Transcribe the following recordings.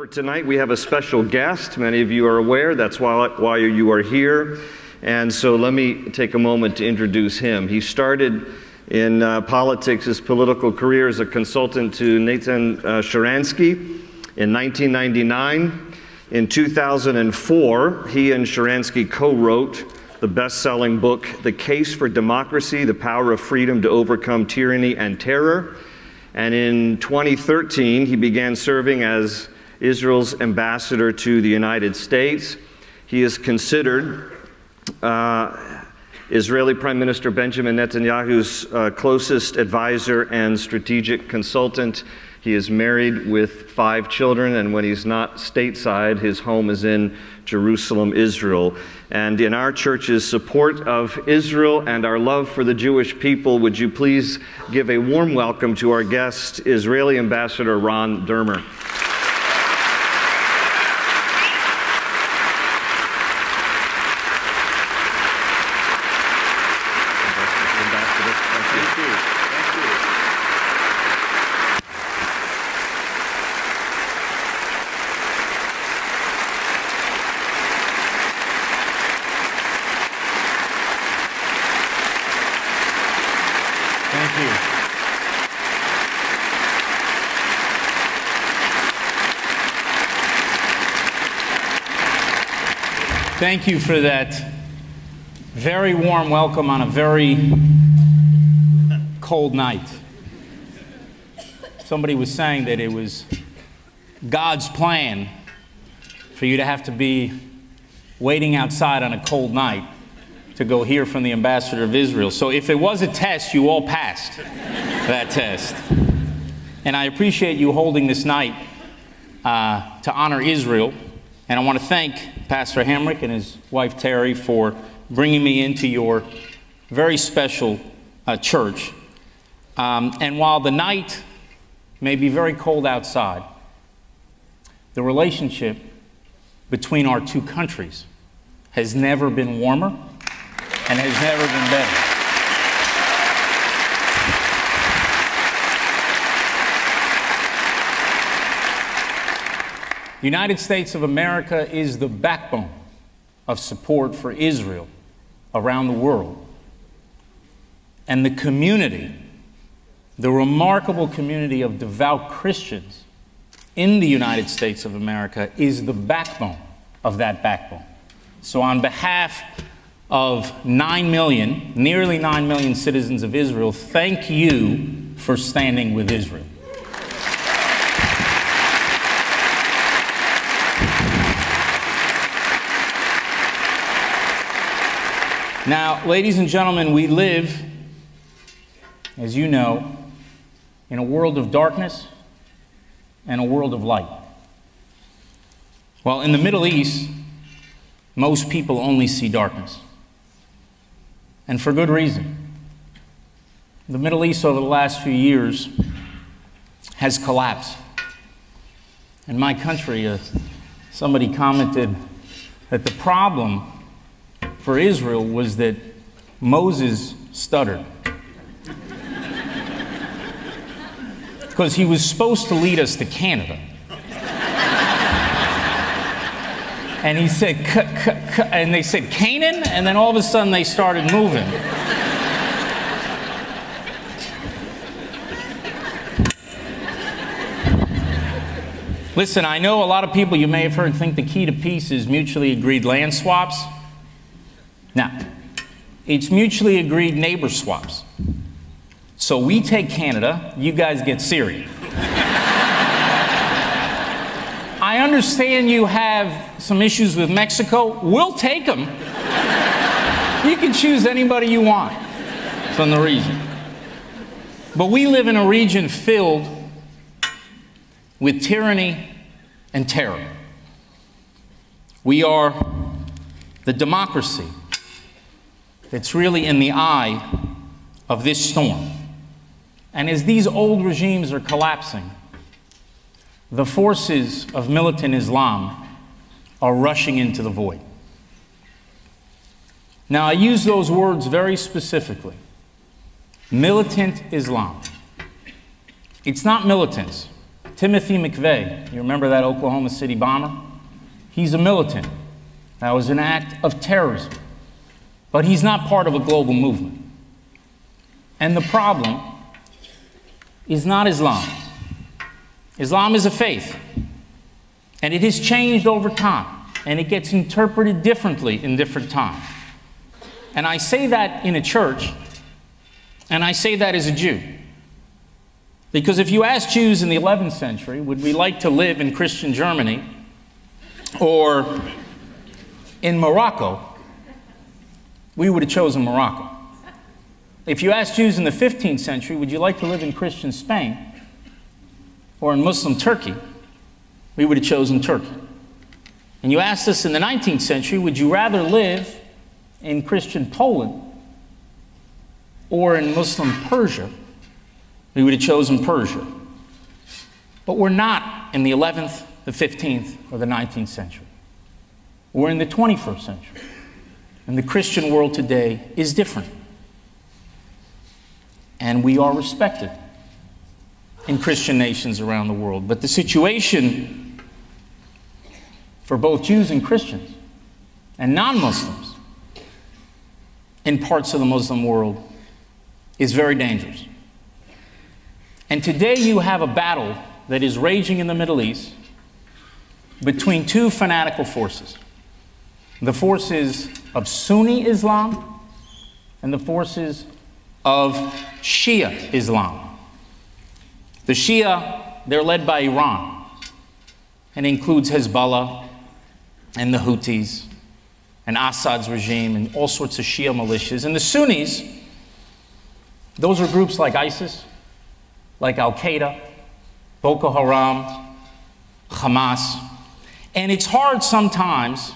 For tonight, we have a special guest. Many of you are aware. That's why you are here. And so let me take a moment to introduce him. He started in politics, his political career as a consultant to Nathan Sharansky in 1999. In 2004, he and Sharansky co-wrote the best-selling book, The Case for Democracy, The Power of Freedom to Overcome Tyranny and Terror. And in 2013, he began serving as Israel's ambassador to the United States. He is considered Israeli Prime Minister Benjamin Netanyahu's closest advisor and strategic consultant. He is married with 5 children, and when he's not stateside, his home is in Jerusalem, Israel. And in our church's support of Israel and our love for the Jewish people, would you please give a warm welcome to our guest, Israeli Ambassador Ron Dermer. Thank you for that very warm welcome on a very cold night. Somebody was saying that it was God's plan for you to have to be waiting outside on a cold night to go hear from the ambassador of Israel. So if it was a test, you all passed that test. And I appreciate you holding this night to honor Israel. And I want to thank Pastor Hamrick and his wife Terry for bringing me into your very special church. And while the night may be very cold outside, the relationship between our two countries has never been warmer and has never been better. The United States of America is the backbone of support for Israel around the world. And the community, the remarkable community of devout Christians in the United States of America is the backbone of that backbone. So on behalf of 9 million, nearly 9 million citizens of Israel, thank you for standing with Israel. Now, ladies and gentlemen, we live, as you know, in a world of darkness and a world of light. Well, in the Middle East, most people only see darkness. And for good reason. The Middle East over the last few years has collapsed. In my country, somebody commented that the problem for Israel was that Moses stuttered. Because he was supposed to lead us to Canada. And he said, and they said, Canaan? And then all of a sudden they started moving. Listen, I know a lot of people you may have heard think the key to peace is mutually agreed land swaps. Now, it's mutually agreed neighbor swaps. So we take Canada, you guys get Syria. I understand you have some issues with Mexico. We'll take them. You can choose anybody you want from the region. But we live in a region filled with tyranny and terror. We are the democracy that's really in the eye of this storm. And as these old regimes are collapsing, the forces of militant Islam are rushing into the void. Now, I use those words very specifically. Militant Islam. It's not militants. Timothy McVeigh, you remember that Oklahoma City bomber? He's a militant. That was an act of terrorism. But he's not part of a global movement. And the problem is not Islam. Islam is a faith, and it has changed over time, and it gets interpreted differently in different times. And I say that in a church, and I say that as a Jew. Because if you ask Jews in the 11th century, would we like to live in Christian Germany or in Morocco, we would have chosen Morocco. If you ask Jews in the 15th century, would you like to live in Christian Spain or in Muslim Turkey, we would have chosen Turkey. And you ask us in the 19th century, would you rather live in Christian Poland or in Muslim Persia, we would have chosen Persia. But we're not in the 11th, the 15th, or the 19th century. We're in the 21st century. And the Christian world today is different. And we are respected in Christian nations around the world. But the situation for both Jews and Christians and non-Muslims in parts of the Muslim world is very dangerous. And today you have a battle that is raging in the Middle East between two fanatical forces. The forces of Sunni Islam and the forces of Shia Islam. The Shia, they're led by Iran and includes Hezbollah and the Houthis and Assad's regime and all sorts of Shia militias. And the Sunnis, those are groups like ISIS, like Al-Qaeda, Boko Haram, Hamas. And it's hard sometimes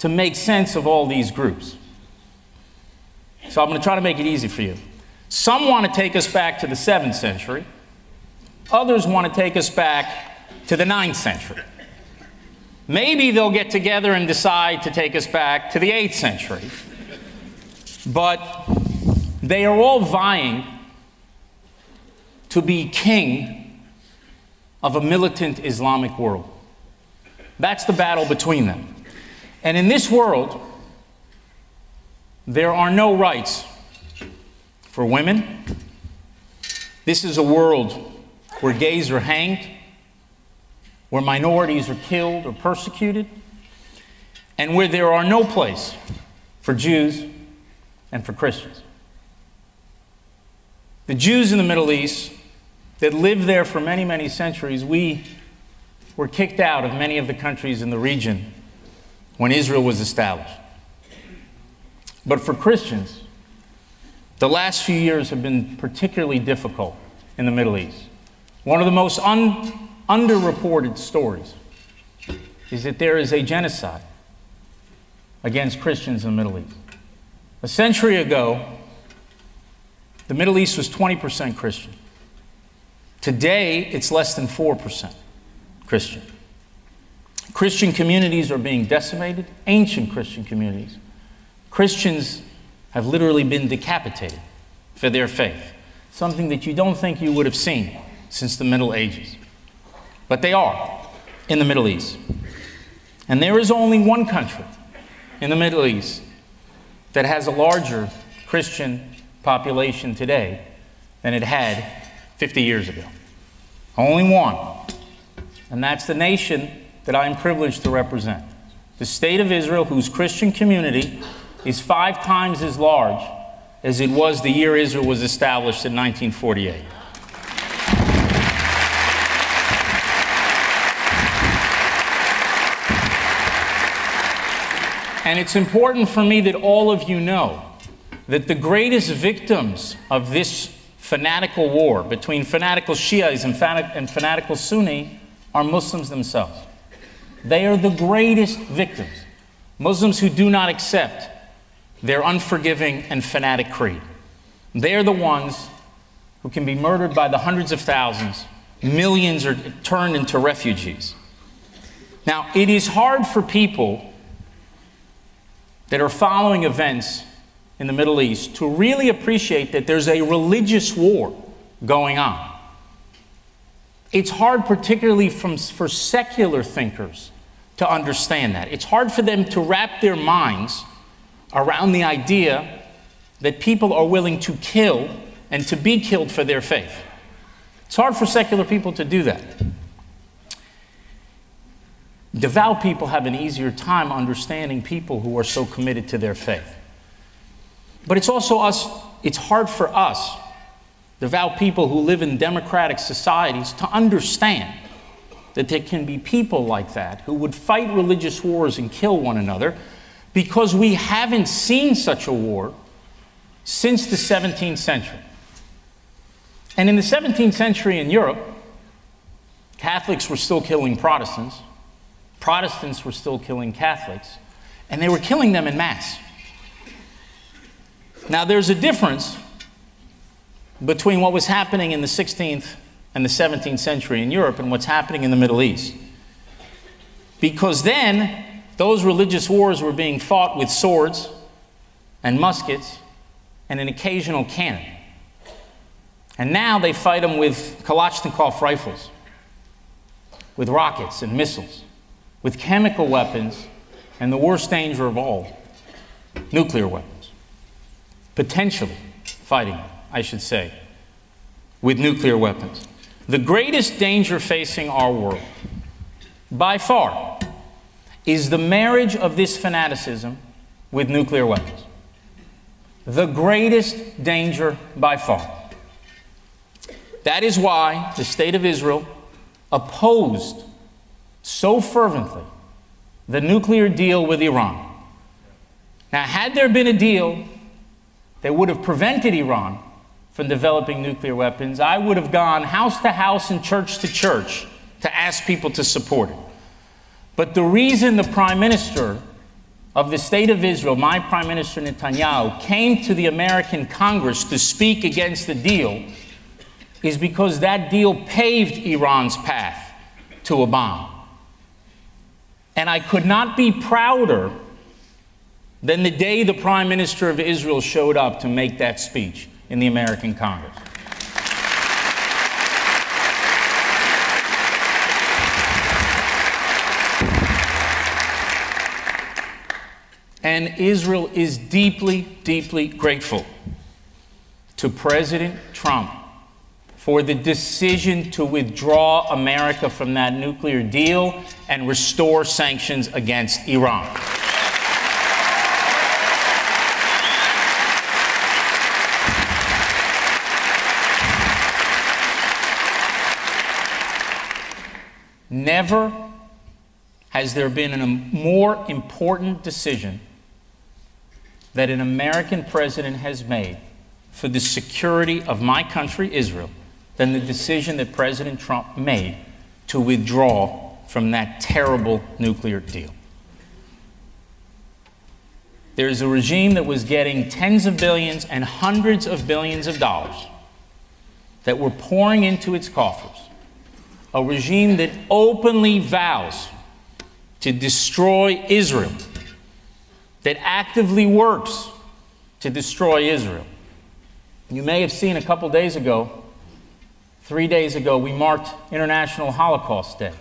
to make sense of all these groups. So I'm going to try to make it easy for you. Some want to take us back to the 7th century. Others want to take us back to the 9th century. Maybe they'll get together and decide to take us back to the 8th century. But they are all vying to be king of a militant Islamic world. That's the battle between them. And in this world, there are no rights for women. This is a world where gays are hanged, where minorities are killed or persecuted, and where there are no place for Jews and for Christians. The Jews in the Middle East that lived there for many, many centuries, we were kicked out of many of the countries in the region when Israel was established. But for Christians, the last few years have been particularly difficult in the Middle East. One of the most underreported stories is that there is a genocide against Christians in the Middle East. A century ago, the Middle East was 20% Christian. Today, it's less than 4% Christian. Christian communities are being decimated, ancient Christian communities. Christians have literally been decapitated for their faith, something that you don't think you would have seen since the Middle Ages. But they are in the Middle East. And there is only one country in the Middle East that has a larger Christian population today than it had 50 years ago. Only one. And that's the nation that I am privileged to represent. The state of Israel, whose Christian community is 5 times as large as it was the year Israel was established in 1948. And it's important for me that all of you know that the greatest victims of this fanatical war between fanatical Shiites and fanatical Sunni are Muslims themselves. They are the greatest victims. Muslims who do not accept their unforgiving and fanatic creed. They are the ones who can be murdered by the hundreds of thousands. Millions are turned into refugees. Now, it is hard for people that are following events in the Middle East to really appreciate that there's a religious war going on. It's hard, particularly for secular thinkers, to understand that. It's hard for them to wrap their minds around the idea that people are willing to kill and to be killed for their faith. It's hard for secular people to do that. Devout people have an easier time understanding people who are so committed to their faith. But it's also it's hard for us, devout people who live in democratic societies, to understand that there can be people like that who would fight religious wars and kill one another, because we haven't seen such a war since the 17th century. And in the 17th century in Europe, Catholics were still killing Protestants. Protestants were still killing Catholics, and they were killing them in mass. Now, there's a difference between what was happening in the 16th and the 17th century in Europe and what's happening in the Middle East. Because then, those religious wars were being fought with swords and muskets and an occasional cannon. And now they fight them with Kalashnikov rifles, with rockets and missiles, with chemical weapons, and the worst danger of all, nuclear weapons. Potentially fighting, I should say, with nuclear weapons. The greatest danger facing our world, by far, is the marriage of this fanaticism with nuclear weapons. The greatest danger by far. That is why the state of Israel opposed so fervently the nuclear deal with Iran. Now, had there been a deal that would have prevented Iran from developing nuclear weapons, I would have gone house to house and church to church to ask people to support it. But the reason the Prime Minister of the state of Israel, my Prime Minister Netanyahu, came to the American Congress to speak against the deal is because that deal paved Iran's path to a bomb. And I could not be prouder than the day the Prime Minister of Israel showed up to make that speech in the American Congress. And Israel is deeply, deeply grateful to President Trump for the decision to withdraw America from that nuclear deal and restore sanctions against Iran. Never has there been a more important decision that an American president has made for the security of my country, Israel, than the decision that President Trump made to withdraw from that terrible nuclear deal. There is a regime that was getting tens of billions and hundreds of billions of dollars that were pouring into its coffers, a regime that openly vows to destroy Israel, that actively works to destroy Israel. You may have seen a couple days ago, 3 days ago, we marked International Holocaust Day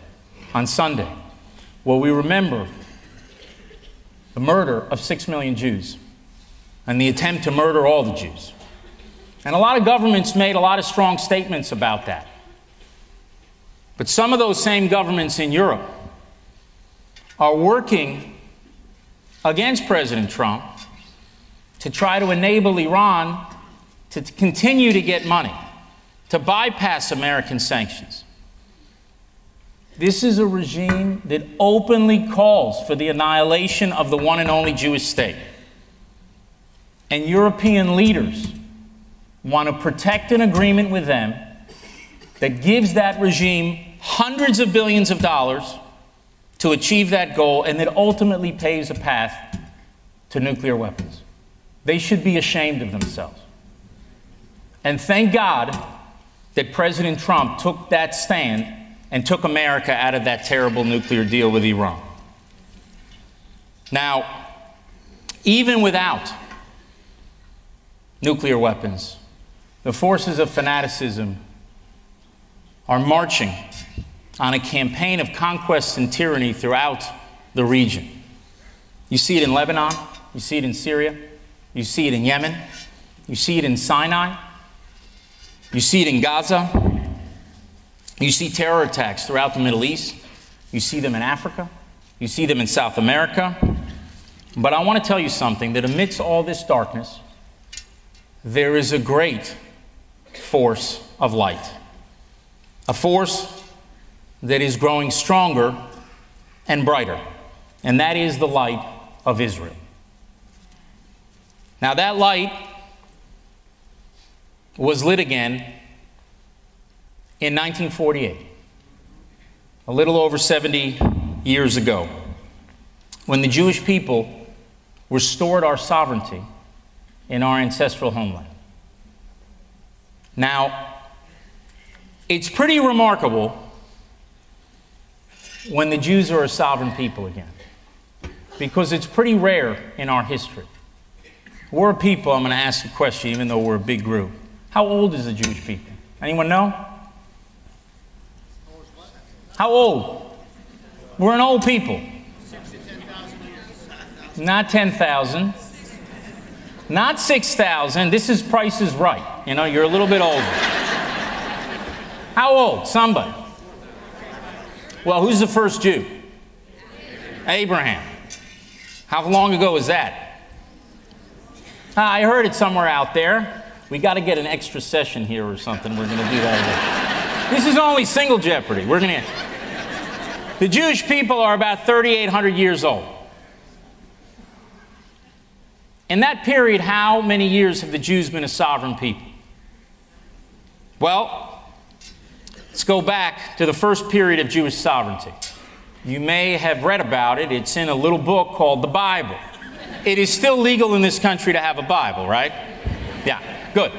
on Sunday, where we remember the murder of 6 million Jews and the attempt to murder all the Jews. And a lot of governments made a lot of strong statements about that. But some of those same governments in Europe are working against President Trump to try to enable Iran to continue to get money, to bypass American sanctions. This is a regime that openly calls for the annihilation of the one and only Jewish state. And European leaders want to protect an agreement with them that gives that regime hundreds of billions of dollars to achieve that goal and that ultimately paves a path to nuclear weapons. They should be ashamed of themselves. And thank God that President Trump took that stand and took America out of that terrible nuclear deal with Iran. Now, even without nuclear weapons, the forces of fanaticism are marching on a campaign of conquest and tyranny throughout the region. You see it in Lebanon, you see it in Syria, you see it in Yemen, you see it in Sinai, you see it in Gaza, you see terror attacks throughout the Middle East, you see them in Africa, you see them in South America. But I want to tell you something, that amidst all this darkness, there is a great force of light, a force that is growing stronger and brighter, and that is the light of Israel. Now that light was lit again in 1948, a little over 70 years ago, when the Jewish people restored our sovereignty in our ancestral homeland. Now, it's pretty remarkable when the Jews are a sovereign people again, because it's pretty rare in our history. We're a people, I'm going to ask a question, even though we're a big group. How old is the Jewish people? Anyone know? How old? We're an old people. Not 10,000. Not 6,000. This is Price is Right. You know, you're a little bit older. How old? Somebody. Well, who's the first Jew? Abraham. How long ago was that? I heard it somewhere out there. We got to get an extra session here or something. We're going to do that again. This is only single Jeopardy. We're going to. The Jewish people are about 3,800 years old. In that period, how many years have the Jews been a sovereign people? Well, let's go back to the first period of Jewish sovereignty. You may have read about it. It's in a little book called the Bible. It is still legal in this country to have a Bible, right? Yeah, good.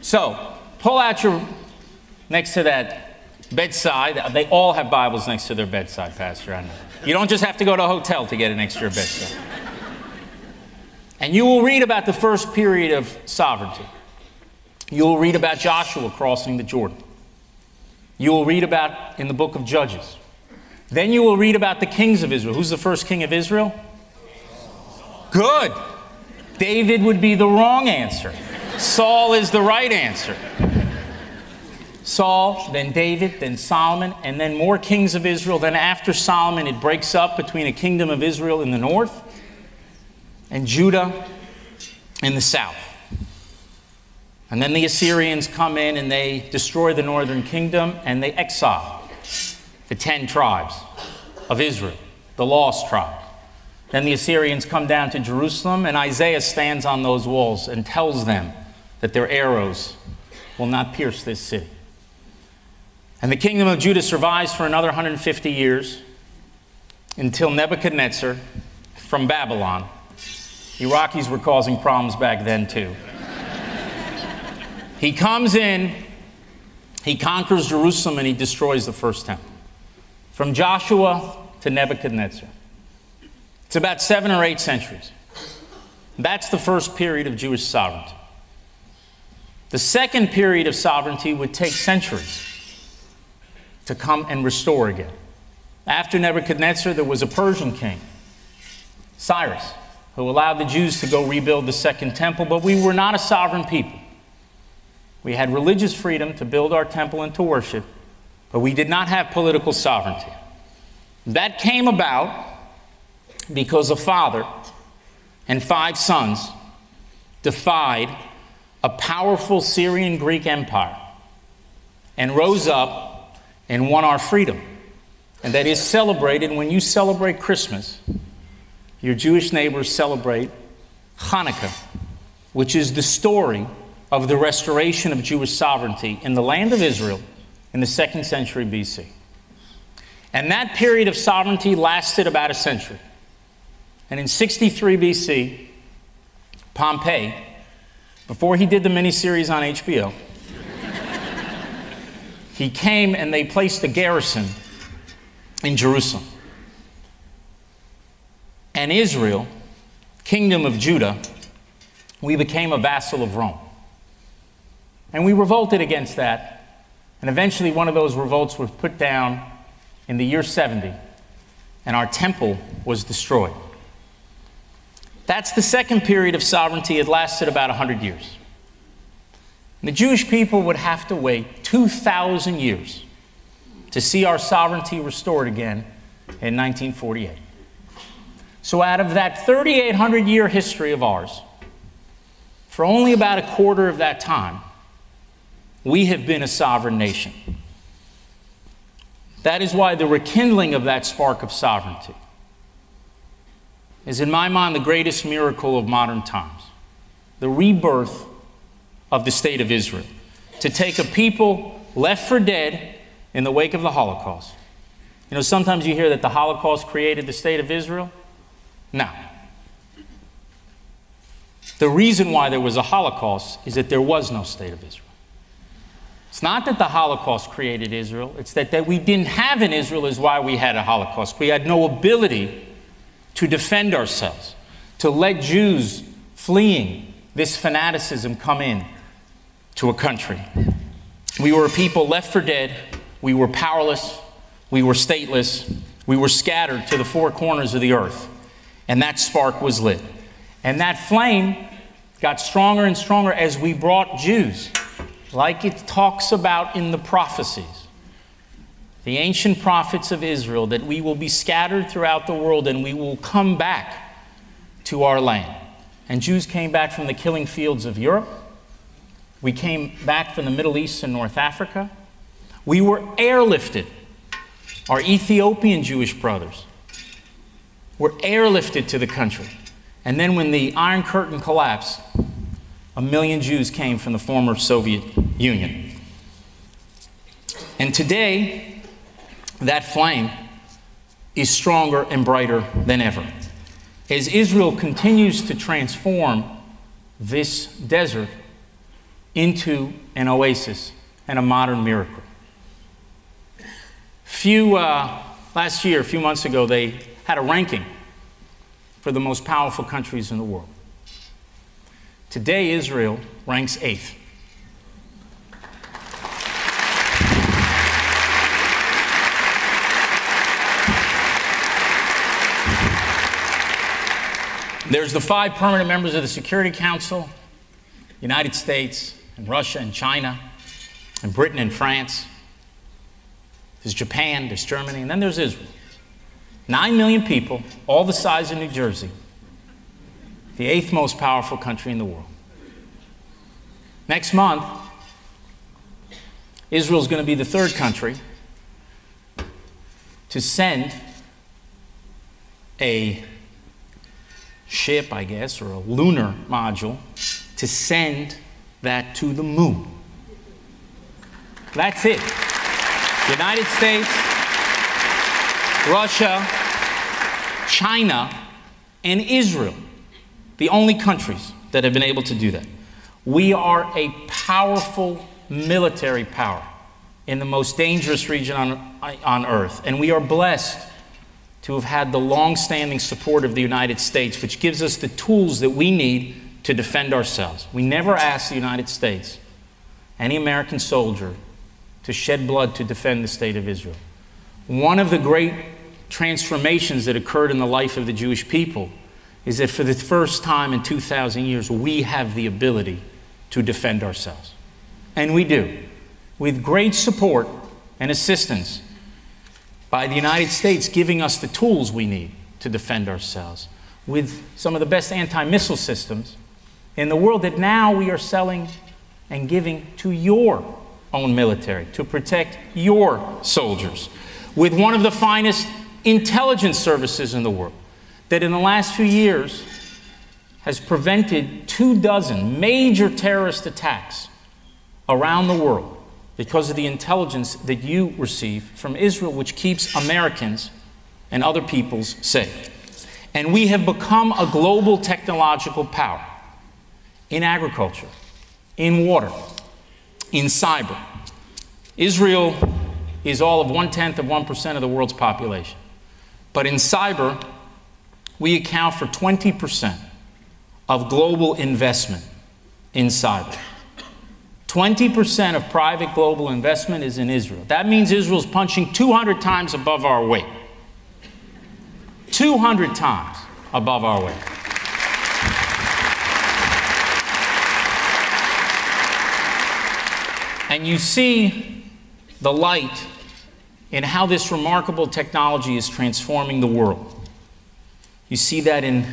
So, pull out your, next to that bedside. They all have Bibles next to their bedside, Pastor, I know. You don't just have to go to a hotel to get it next to your bedside. And you will read about the first period of sovereignty. You will read about Joshua crossing the Jordan. You will read about in the book of Judges. Then you will read about the kings of Israel. Who's the first king of Israel? Good. David would be the wrong answer. Saul is the right answer. Saul, then David, then Solomon, and then more kings of Israel. Then after Solomon, it breaks up between a kingdom of Israel in the north and Judah in the south. And then the Assyrians come in and they destroy the northern kingdom and they exile the 10 tribes of Israel, the lost tribe. Then the Assyrians come down to Jerusalem and Isaiah stands on those walls and tells them that their arrows will not pierce this city. And the kingdom of Judah survives for another 150 years until Nebuchadnezzar from Babylon. Iraqis were causing problems back then, too. He comes in, he conquers Jerusalem, and he destroys the first temple. From Joshua to Nebuchadnezzar. It's about 7 or 8 centuries. That's the first period of Jewish sovereignty. The second period of sovereignty would take centuries to come and restore again. After Nebuchadnezzar, there was a Persian king, Cyrus, who allowed the Jews to go rebuild the second temple, but we were not a sovereign people. We had religious freedom to build our temple and to worship, but we did not have political sovereignty. That came about because a father and 5 sons defied a powerful Syrian Greek empire and rose up and won our freedom. And that is celebrated when you celebrate Christmas. Your Jewish neighbors celebrate Hanukkah, which is the story of the restoration of Jewish sovereignty in the land of Israel in the 2nd century BC. And that period of sovereignty lasted about a century. And in 63 BC, Pompey, before he did the miniseries on HBO, he came and they placed a garrison in Jerusalem. And Israel, kingdom of Judah, we became a vassal of Rome. And we revolted against that, And eventually one of those revolts was put down in the year 70, and our temple was destroyed. That's the second period of sovereignty. It lasted about 100 years. And the Jewish people would have to wait 2,000 years to see our sovereignty restored again in 1948. So out of that 3,800-year history of ours, for only about a quarter of that time, we have been a sovereign nation. That is why the rekindling of that spark of sovereignty is, in my mind, the greatest miracle of modern times. The rebirth of the state of Israel, to take a people left for dead in the wake of the Holocaust. You know, sometimes you hear that the Holocaust created the state of Israel. No. The reason why there was a Holocaust is that there was no state of Israel. It's not that the Holocaust created Israel. It's that we didn't have an Israel is why we had a Holocaust. We had no ability to defend ourselves, to let Jews fleeing this fanaticism come in to a country. We were a people left for dead. We were powerless. We were stateless. We were scattered to the four corners of the earth. And that spark was lit. And that flame got stronger and stronger as we brought Jews, like it talks about in the prophecies, the ancient prophets of Israel, that we will be scattered throughout the world and we will come back to our land. And Jews came back from the killing fields of Europe. We came back from the Middle East and North Africa. We were airlifted. Our Ethiopian Jewish brothers were airlifted to the country. And then when the Iron Curtain collapsed, 1 million Jews came from the former Soviet Union. And today, that flame is stronger and brighter than ever. As Israel continues to transform this desert into an oasis and a modern miracle. A few months ago, they had a ranking for the most powerful countries in the world. Today, Israel ranks 8th. There's the 5 permanent members of the Security Council, United States, and Russia, and China, and Britain, and France. There's Japan, there's Germany, and then there's Israel. 9 million people, all the size of New Jersey. The 8th most powerful country in the world. Next month, Israel's going to be the 3rd country to send a ship, I guess, or a lunar module, to send that to the moon. That's it. United States, Russia, China, and Israel. The only countries that have been able to do that. We are a powerful military power in the most dangerous region on earth. And we are blessed to have had the long-standing support of the United States, which gives us the tools that we need to defend ourselves. We never asked the United States, any American soldier, to shed blood to defend the state of Israel. One of the great transformations that occurred in the life of the Jewish people is that for the first time in 2,000 years, we have the ability to defend ourselves. And we do, with great support and assistance by the United States giving us the tools we need to defend ourselves, with some of the best anti-missile systems in the world that now we are selling and giving to your own military to protect your soldiers, with one of the finest intelligence services in the world, that in the last few years has prevented 2 dozen major terrorist attacks around the world because of the intelligence that you receive from Israel, which keeps Americans and other peoples safe. And we have become a global technological power in agriculture, in water, in cyber. Israel is all of 0.1% of the world's population. But in cyber, we account for 20% of global investment in cyber. 20% of private global investment is in Israel. That means Israel's punching 200 times above our weight. 200 times above our weight. And you see the light in how this remarkable technology is transforming the world. You see that in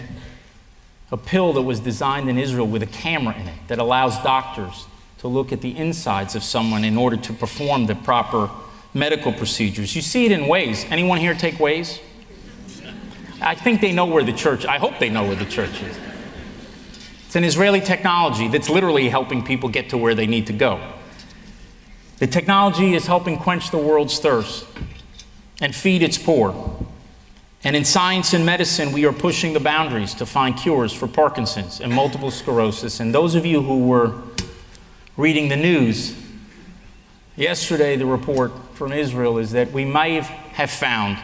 a pill that was designed in Israel with a camera in it that allows doctors to look at the insides of someone in order to perform the proper medical procedures. You see it in Waze. Anyone here take Waze? I think they know where the church, I hope they know where the church is. It's an Israeli technology that's literally helping people get to where they need to go. The technology is helping quench the world's thirst and feed its poor. And in science and medicine, we are pushing the boundaries to find cures for Parkinson's and multiple sclerosis. And those of you who were reading the news yesterday, the report from Israel is that we might have found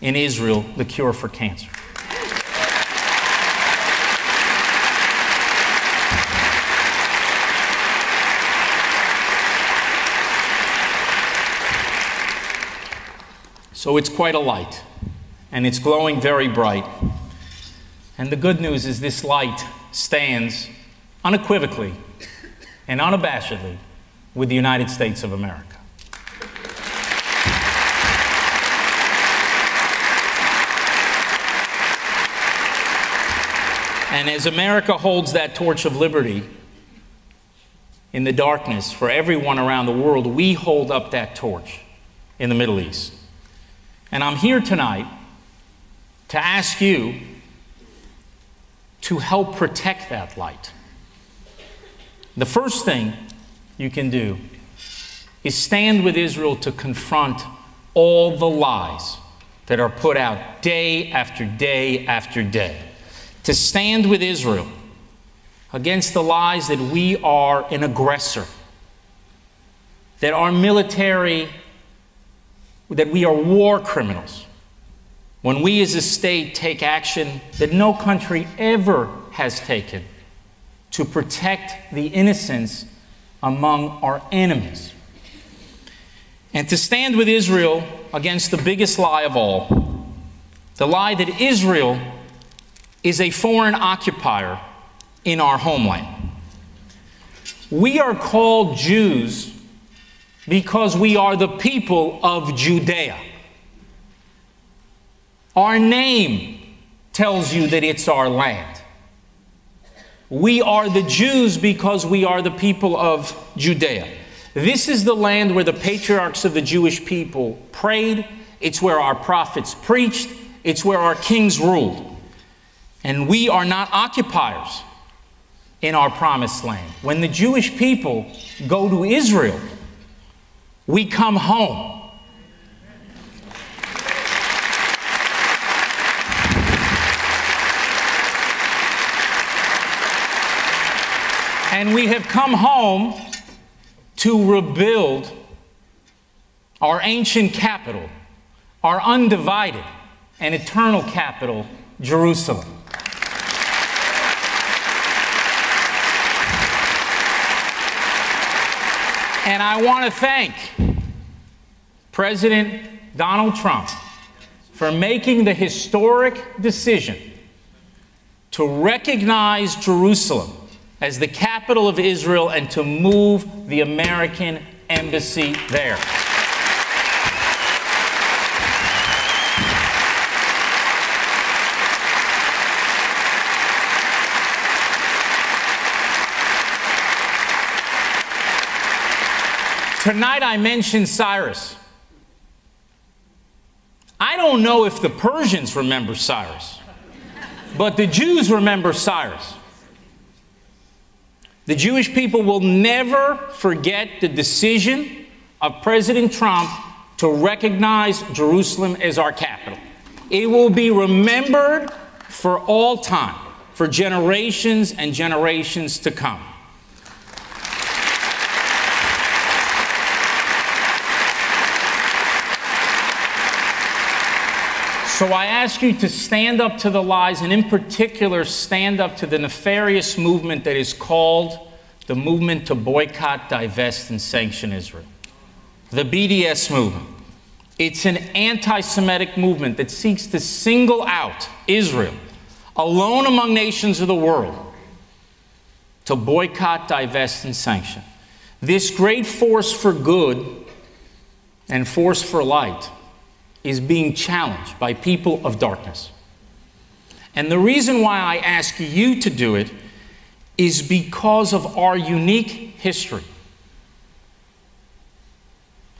in Israel the cure for cancer. So it's quite a light, and it's glowing very bright. And the good news is this light stands unequivocally and unabashedly with the United States of America. And as America holds that torch of liberty in the darkness for everyone around the world, we hold up that torch in the Middle East. And I'm here tonight to ask you to help protect that light. The first thing you can do is stand with Israel to confront all the lies that are put out day after day after day. To stand with Israel against the lies that we are an aggressor, that our military, that we are war criminals, when we as a state take action that no country ever has taken to protect the innocents among our enemies. And to stand with Israel against the biggest lie of all, the lie that Israel is a foreign occupier in our homeland. We are called Jews because we are the people of Judea. Our name tells you that it's our land. We are the Jews because we are the people of Judea. This is the land where the patriarchs of the Jewish people prayed. It's where our prophets preached. It's where our kings ruled. And we are not occupiers in our promised land. When the Jewish people go to Israel, we come home. And we have come home to rebuild our ancient capital, our undivided and eternal capital, Jerusalem. And I want to thank President Donald Trump for making the historic decision to recognize Jerusalem as the capital of Israel and to move the American embassy there. Tonight I mentioned Cyrus. I don't know if the Persians remember Cyrus, but the Jews remember Cyrus. The Jewish people will never forget the decision of President Trump to recognize Jerusalem as our capital. It will be remembered for all time, for generations and generations to come. So I ask you to stand up to the lies, and in particular, stand up to the nefarious movement that is called the movement to boycott, divest, and sanction Israel. The BDS movement. It's an anti-Semitic movement that seeks to single out Israel, alone among nations of the world, to boycott, divest, and sanction. This great force for good and force for light is being challenged by people of darkness. And the reason why I ask you to do it is because of our unique history.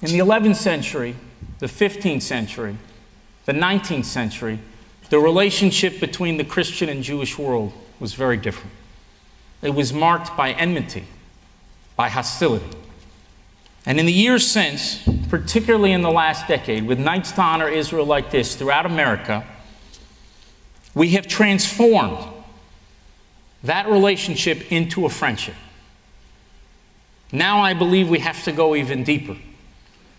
In the 11th century, the 15th century, the 19th century, the relationship between the Christian and Jewish world was very different. It was marked by enmity, by hostility. And in the years since, particularly in the last decade, with Nights to Honor Israel like this throughout America, we have transformed that relationship into a friendship. Now I believe we have to go even deeper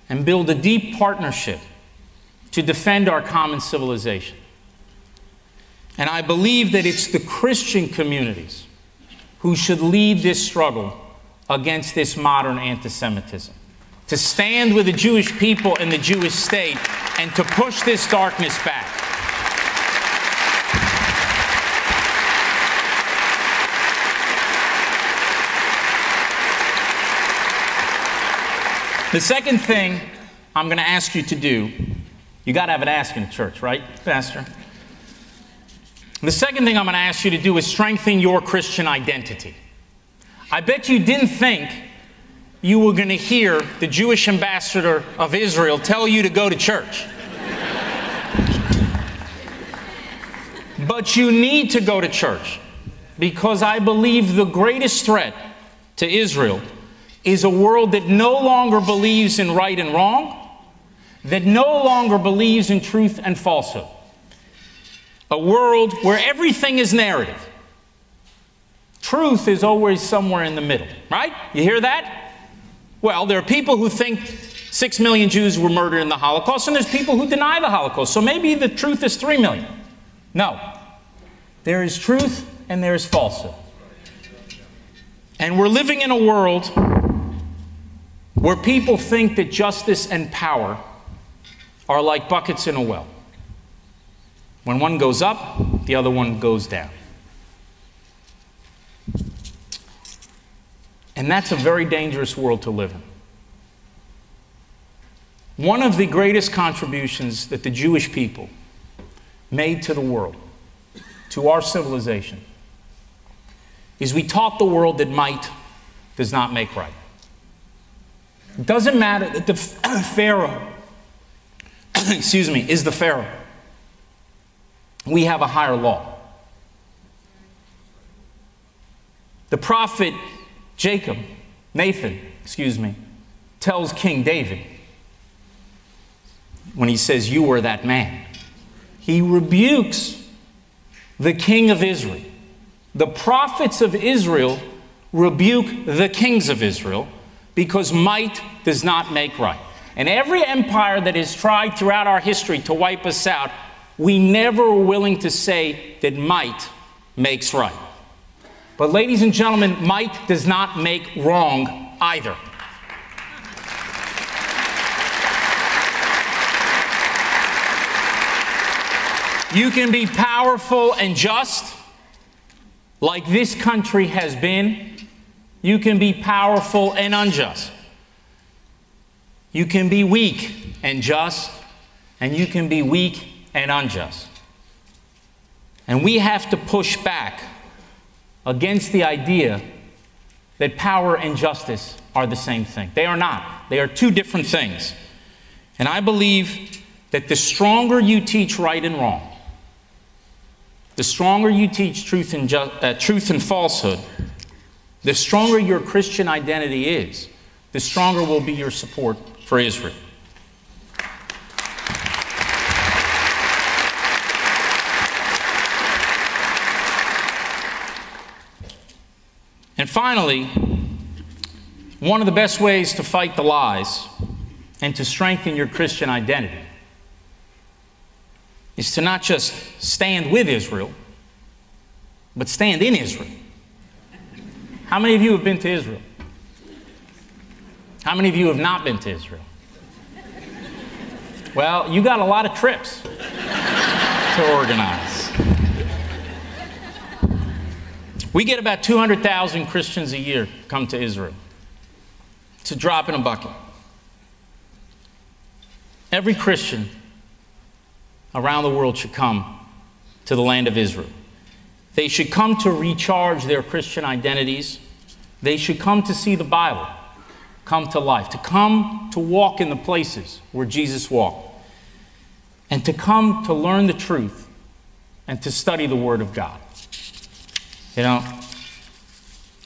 and build a deep partnership to defend our common civilization. And I believe that it's the Christian communities who should lead this struggle against this modern anti-Semitism, to stand with the Jewish people and the Jewish state and to push this darkness back. The second thing I'm going to ask you to do, you got to have an ask in the church, right, Pastor? The second thing I'm going to ask you to do is strengthen your Christian identity. I bet you didn't think you were going to hear the Jewish ambassador of Israel tell you to go to church. But you need to go to church because I believe the greatest threat to Israel is a world that no longer believes in right and wrong, that no longer believes in truth and falsehood. A world where everything is narrative. Truth is always somewhere in the middle, right? You hear that? Well, there are people who think 6 million Jews were murdered in the Holocaust, and there's people who deny the Holocaust, so maybe the truth is 3 million. No. There is truth and there is falsehood. And we're living in a world where people think that justice and power are like buckets in a well. When one goes up, the other one goes down. And that's a very dangerous world to live in. One of the greatest contributions that the Jewish people made to the world, to our civilization, is we taught the world that might does not make right. It doesn't matter that the Pharaoh, excuse me, is the Pharaoh. We have a higher law. The prophet Nathan tells King David, when he says, "You were that man," he rebukes the king of Israel. The prophets of Israel rebuke the kings of Israel because might does not make right. And every empire that has tried throughout our history to wipe us out, we never were willing to say that might makes right. But ladies and gentlemen, might does not make wrong either. You can be powerful and just, like this country has been. You can be powerful and unjust. You can be weak and just, and you can be weak and unjust. And we have to push back against the idea that power and justice are the same thing. They are not. They are two different things. And I believe that the stronger you teach right and wrong, the stronger you teach truth and falsehood, the stronger your Christian identity is, the stronger will be your support for Israel. And finally, one of the best ways to fight the lies and to strengthen your Christian identity is to not just stand with Israel, but stand in Israel. How many of you have been to Israel? How many of you have not been to Israel? Well, you got a lot of trips to organize. We get about 200,000 Christians a year come to Israel. It's a drop in a bucket. Every Christian around the world should come to the land of Israel. They should come to recharge their Christian identities. They should come to see the Bible come to life, to come to walk in the places where Jesus walked, and to come to learn the truth and to study the Word of God. You know,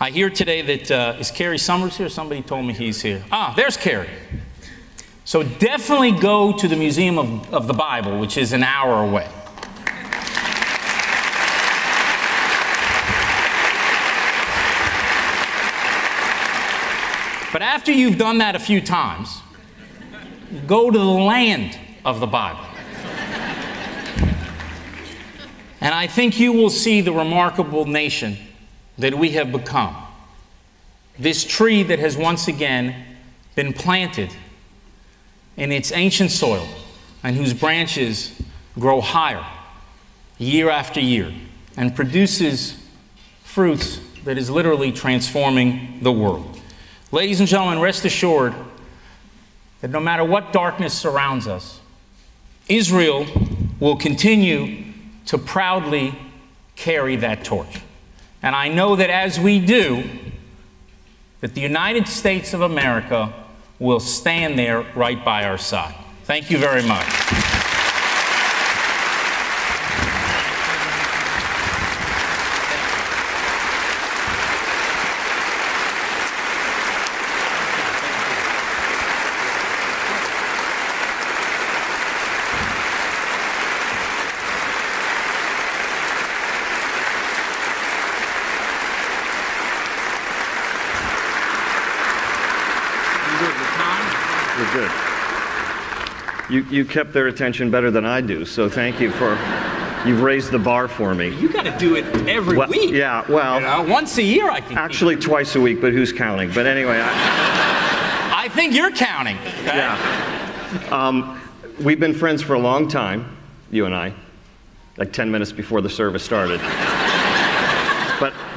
I hear today that, is Kerry Summers here? Somebody told me he's here. Ah, there's Kerry. So definitely go to the Museum of the Bible, which is an hour away. But after you've done that a few times, go to the land of the Bible. And I think you will see the remarkable nation that we have become. This tree that has once again been planted in its ancient soil and whose branches grow higher year after year and produces fruits that is literally transforming the world. Ladies and gentlemen, rest assured that no matter what darkness surrounds us, Israel will continue to proudly carry that torch. And I know that as we do, that the United States of America will stand there right by our side. Thank you very much. You kept their attention better than I do, so thank you for, you've raised the bar for me. You got to do it every week. Yeah, well. You know, once a year I can. Actually twice a week, but who's counting? But anyway. I think you're counting. Okay? Yeah. We've been friends for a long time, you and I, like 10 minutes before the service started.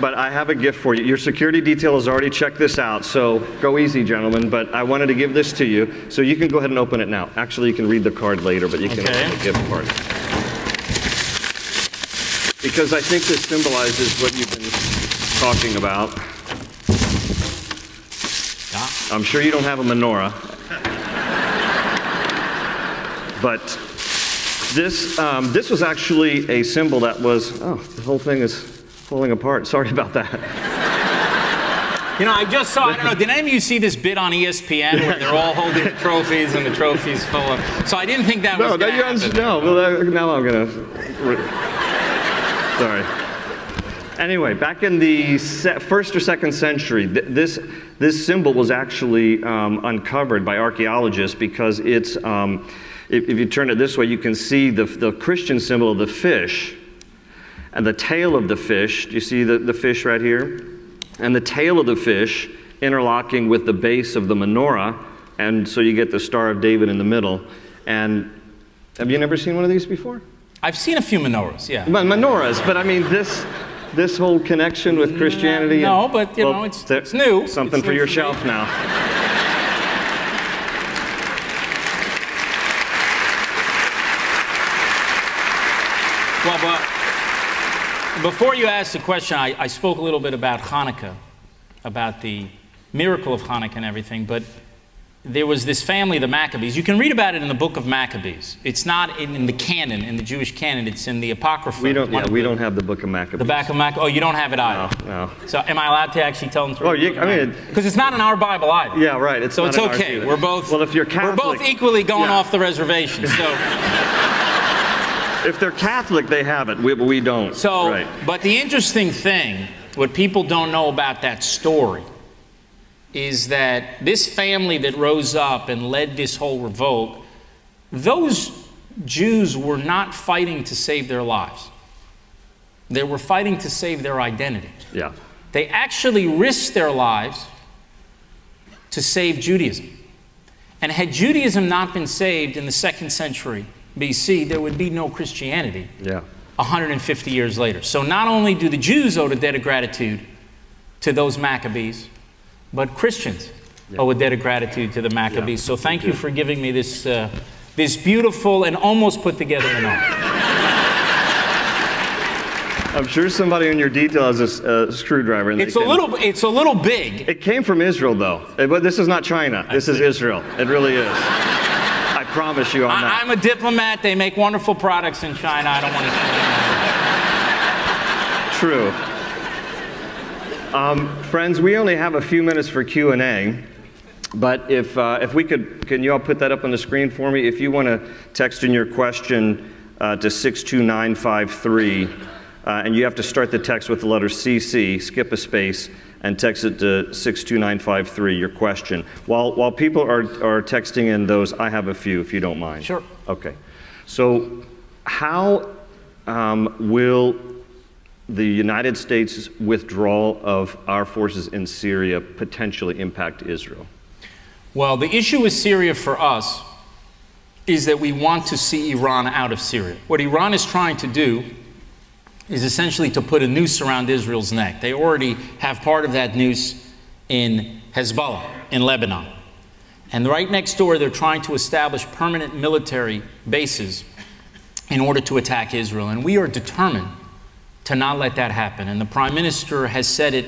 But I have a gift for you. Your security detail has already checked this out, so go easy, gentlemen. But I wanted to give this to you, so you can go ahead and open it now. Actually, you can read the card later, but you can open the gift card. Because I think this symbolizes what you've been talking about. I'm sure you don't have a menorah. But this was actually a symbol that was, oh, the whole thing is falling apart. Sorry about that. You know, I just saw, I don't know, did any of you see this bit on ESPN where they're all holding the trophies and the trophies full of, so I didn't think that was going to happen. No, now I'm going to, sorry. Anyway, back in the 1st or 2nd century, this symbol was actually uncovered by archaeologists because it's, if you turn it this way, you can see the Christian symbol of the fish and the tail of the fish. Do you see the fish right here? And the tail of the fish interlocking with the base of the menorah, and so you get the Star of David in the middle. And have you never seen one of these before? I've seen a few menorahs, yeah. Menorahs, but I mean this whole connection with Christianity. No, and, but you know, it's new. Something for your shelf now. Well, but before you ask the question, I spoke a little bit about Hanukkah, about the miracle of Hanukkah and everything, but there was this family, the Maccabees. You can read about it in the book of Maccabees. It's not in the canon, in the Jewish canon. It's in the Apocrypha. We don't have the book of Maccabees. The back of Maccabees. Oh, you don't have it either. No, no. So am I allowed to actually tell them through? Oh, you, I mean, because it's not in our Bible either. Yeah, right. It's so not it's in okay. Ours we're both. Well, if you're Catholic, we're both equally going off the reservation. So. If they're Catholic, they have it. We don't. So, right. But the interesting thing, what people don't know about that story, is that this family that rose up and led this whole revolt, those Jews were not fighting to save their lives. They were fighting to save their identity. Yeah. They actually risked their lives to save Judaism. And had Judaism not been saved in the 2nd century BC, there would be no Christianity 150 years later. So not only do the Jews owe a debt of gratitude to those Maccabees, but Christians owe a debt of gratitude to the Maccabees. So thank you for giving me this, this beautiful and almost put together novel. I'm sure somebody in your detail has a screwdriver. It's a little big. It came from Israel, though. But this is not China. This is Israel. It really is. I promise you on that. I'm a diplomat. They make wonderful products in China. I don't want to say that. True. Friends, we only have a few minutes for Q&A. But if we could, can you all put that up on the screen for me? If you want to text in your question to 62953. And you have to start the text with the letter CC, skip a space, and text it to 62953, your question. While people are texting in those, I have a few, if you don't mind. Sure. Okay. So how will the United States' withdrawal of our forces in Syria potentially impact Israel? Well, the issue with Syria for us is that we want to see Iran out of Syria. What Iran is trying to do is essentially to put a noose around Israel's neck. They already have part of that noose in Hezbollah, in Lebanon. And right next door, they're trying to establish permanent military bases in order to attack Israel. And we are determined to not let that happen. And the Prime Minister has said it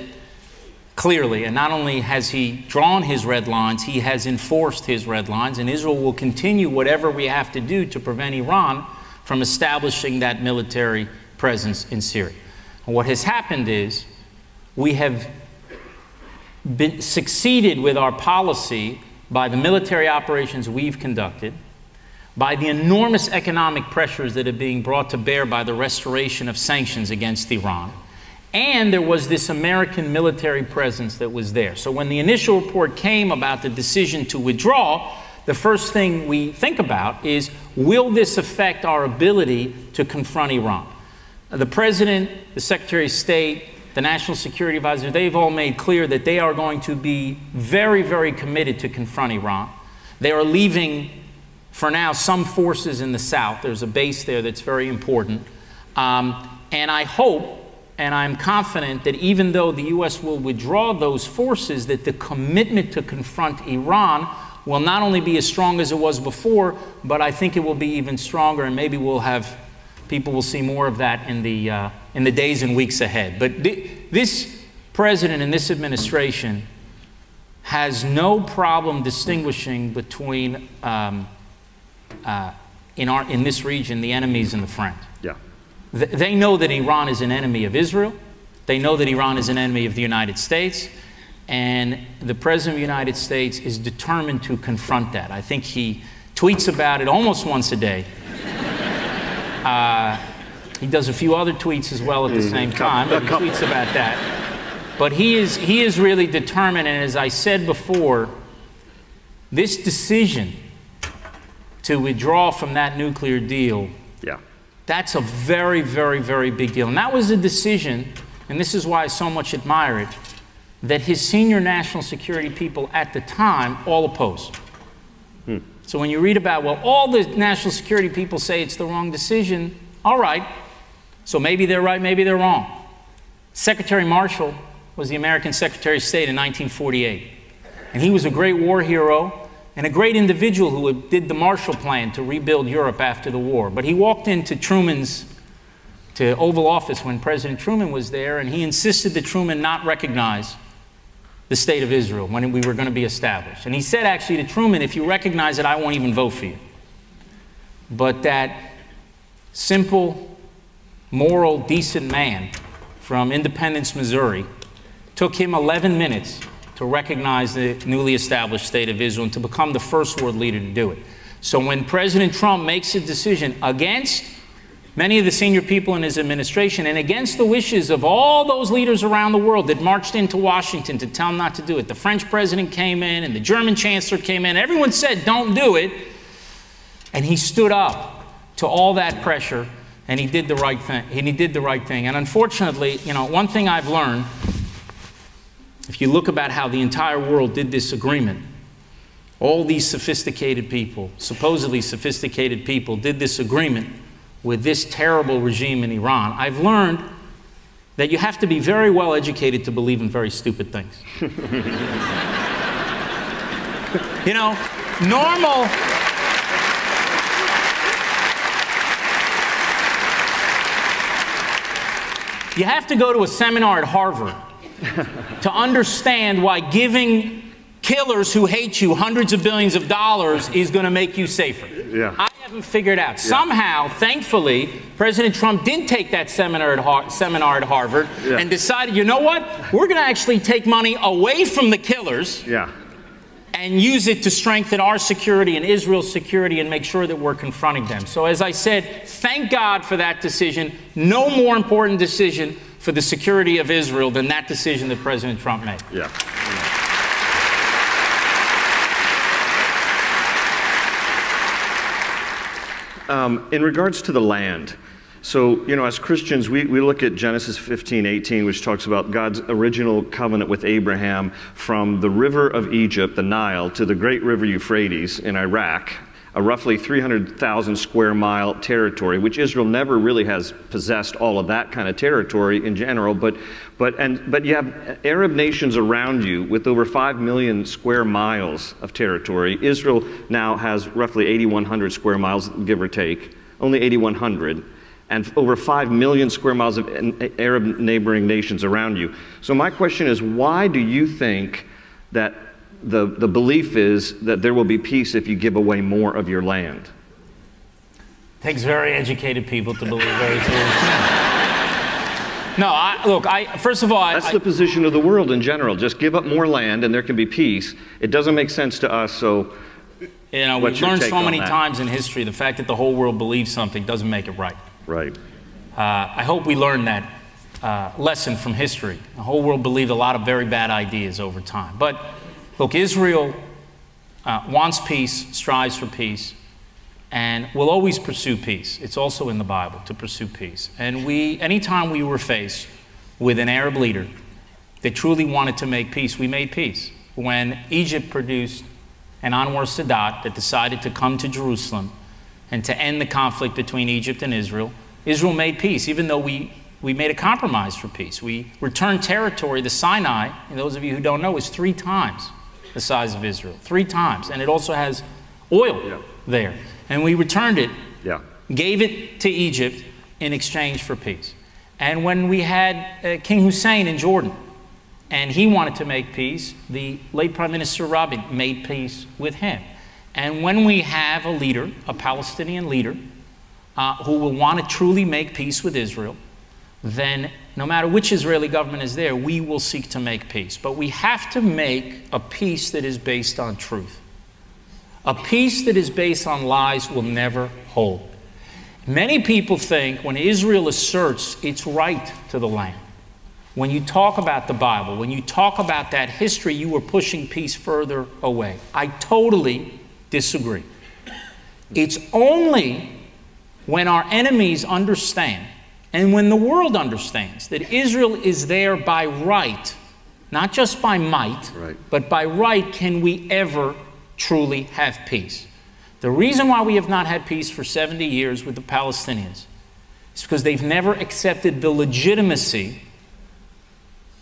clearly. And not only has he drawn his red lines, he has enforced his red lines. And Israel will continue whatever we have to do to prevent Iran from establishing that military presence in Syria. And what has happened is we have succeeded with our policy by the military operations we've conducted, by the enormous economic pressures that are being brought to bear by the restoration of sanctions against Iran, and there was this American military presence that was there. So when the initial report came about the decision to withdraw, the first thing we think about is, will this affect our ability to confront Iran? The President, the Secretary of State, the National Security Advisor, they've all made clear that they are going to be very, very committed to confront Iran. They are leaving, for now, some forces in the south. There's a base there that's very important. And I hope, and I'm confident, that even though the U.S. will withdraw those forces, that the commitment to confront Iran will not only be as strong as it was before, but I think it will be even stronger, and maybe we'll have people will see more of that in the days and weeks ahead. But this president and this administration has no problem distinguishing between, in this region, the enemies and the friends. Yeah. They know that Iran is an enemy of Israel. They know that Iran is an enemy of the United States. And the president of the United States is determined to confront that. I think he tweets about it almost once a day. He does a few other tweets as well at the same time, but he tweets about that. But he is really determined, and as I said before, this decision to withdraw from that nuclear deal, that's a very, very, very big deal. And that was a decision, and this is why I so much admire it, that his senior national security people at the time all opposed. So when you read about, well, all the national security people say it's the wrong decision, all right. So maybe they're right, maybe they're wrong. Secretary Marshall was the American Secretary of State in 1948. And he was a great war hero and a great individual who did the Marshall Plan to rebuild Europe after the war. But he walked into to Oval Office when President Truman was there, and he insisted that Truman not recognize the state of Israel when we were going to be established. And he said actually to Truman, if you recognize it, I won't even vote for you. But that simple, moral, decent man from Independence, Missouri, took him 11 minutes to recognize the newly established state of Israel and to become the first world leader to do it. So when President Trump makes a decision against many of the senior people in his administration, and against the wishes of all those leaders around the world that marched into Washington to tell him not to do it. The French president came in, and the German chancellor came in. Everyone said, don't do it. And he stood up to all that pressure, and he did the right thing. And unfortunately, you know, one thing I've learned If you look about how the entire world did this agreement, all these sophisticated people, supposedly sophisticated people, did this agreement with this terrible regime in Iran. I've learned that you have to be very well educated to believe in very stupid things. You know, normal... You have to go to a seminar at Harvard to understand why giving killers who hate you hundreds of billions of dollars is going to make you safer. Yeah. I haven't figured out. Yeah. Somehow, thankfully, President Trump didn't take that seminar at Harvard, yeah, and decided, you know what, we're going to actually take money away from the killers, yeah, and use it to strengthen our security and Israel's security and make sure that we're confronting them. So as I said, thank God for that decision. No more important decision for the security of Israel than that decision that President Trump made. Yeah. In regards to the land, so, you know, as Christians, we look at Genesis 15:18, which talks about God's original covenant with Abraham from the river of Egypt, the Nile, to the great river Euphrates in Iraq, a roughly 300,000 square mile territory, which Israel never really has possessed all of that kind of territory in general, but you have Arab nations around you with over 5 million square miles of territory. Israel now has roughly 8,100 square miles, give or take, only 8,100. And over 5 million square miles of Arab neighboring nations around you. So my question is, why do you think that the belief is that there will be peace if you give away more of your land? Takes very educated people to believe very foolish things. No, first of all, that's the position of the world in general. Just give up more land and there can be peace. It doesn't make sense to us, so... You know, we've learned so many times in history, the fact that the whole world believes something doesn't make it right. Right. I hope we learned that lesson from history. The whole world believed a lot of very bad ideas over time. But look, Israel wants peace, strives for peace, and will always pursue peace. It's also in the Bible to pursue peace. And anytime we were faced with an Arab leader that truly wanted to make peace, we made peace. When Egypt produced an Anwar Sadat that decided to come to Jerusalem and to end the conflict between Egypt and Israel, Israel made peace, even though we made a compromise for peace. We returned territory. The Sinai, and those of you who don't know, is 3 times the size of Israel, 3 times. And it also has oil, yeah, there. And we returned it, yeah, gave it to Egypt in exchange for peace. And when we had King Hussein in Jordan, and he wanted to make peace, the late Prime Minister Rabin made peace with him. And when we have a leader, a Palestinian leader, who will want to truly make peace with Israel, then no matter which Israeli government is there, we will seek to make peace. But we have to make a peace that is based on truth. A peace that is based on lies will never hold. Many people think when Israel asserts its right to the land, when you talk about the Bible, when you talk about that history, you are pushing peace further away. I totally disagree. It's only when our enemies understand and when the world understands that Israel is there by right, not just by might, right, but by right, can we ever truly have peace. The reason why we have not had peace for 70 years with the Palestinians is because they've never accepted the legitimacy